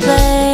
space.